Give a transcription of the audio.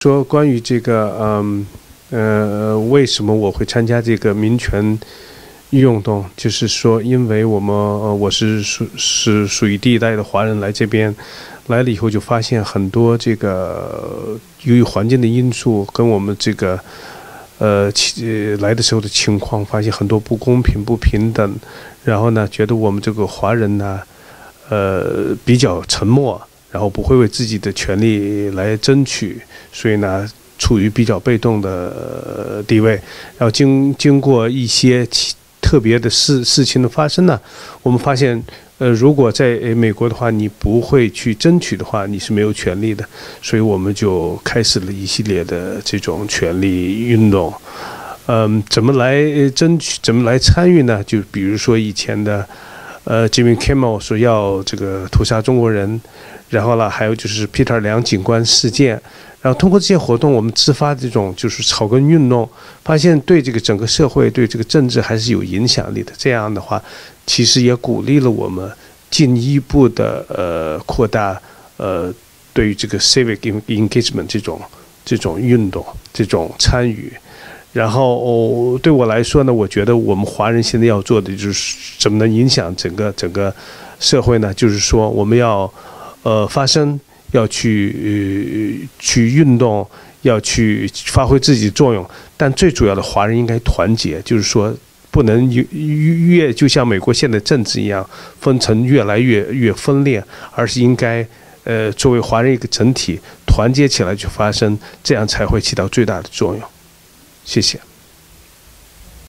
说关于这个，为什么我会参加这个民权运动？就是说，因为我们我是属于第一代的华人来这边，来了以后就发现很多这个由于环境的因素跟我们这个来的时候的情况，发现很多不公平、不平等，然后呢，觉得我们这个华人呢，比较沉默。 然后不会为自己的权利来争取，所以呢，处于比较被动的地位。然后经过一些特别的事情的发生呢，我们发现，如果在美国的话，你不会去争取的话，你是没有权利的。所以我们就开始了一系列的这种权利运动。怎么来争取？怎么来参与呢？就比如说以前的，Jimmy Kimmel 说要这个屠杀中国人。 然后呢，还有就是 Peter 两警官事件，然后通过这些活动，我们自发这种就是草根运动，发现对这个整个社会、对这个政治还是有影响力的。这样的话，其实也鼓励了我们进一步的扩大对于这个 civic engagement 这种运动、这种参与。然后对我来说呢，我觉得我们华人现在要做的就是怎么能影响整个社会呢？就是说我们要。 发声要去运动，要去发挥自己作用，但最主要的华人应该团结，就是说不能越就像美国现在政治一样分成越来越分裂，而是应该作为华人一个整体团结起来去发声，这样才会起到最大的作用。谢谢。